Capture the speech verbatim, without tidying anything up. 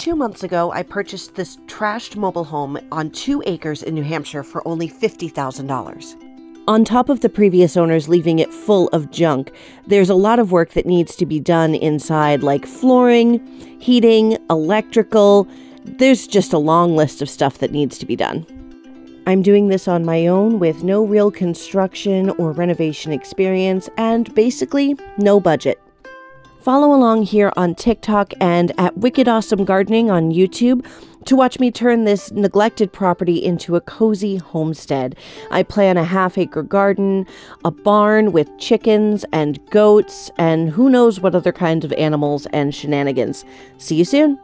Two months ago, I purchased this trashed mobile home on two acres in New Hampshire for only fifty thousand dollars. On top of the previous owners leaving it full of junk, there's a lot of work that needs to be done inside, like flooring, heating, electrical. There's just a long list of stuff that needs to be done. I'm doing this on my own with no real construction or renovation experience and basically no budget. Follow along here on TikTok and at Wicked Awesome Gardening on YouTube to watch me turn this neglected property into a cozy homestead. I plan a half-acre garden, a barn with chickens and goats, and who knows what other kinds of animals and shenanigans. See you soon!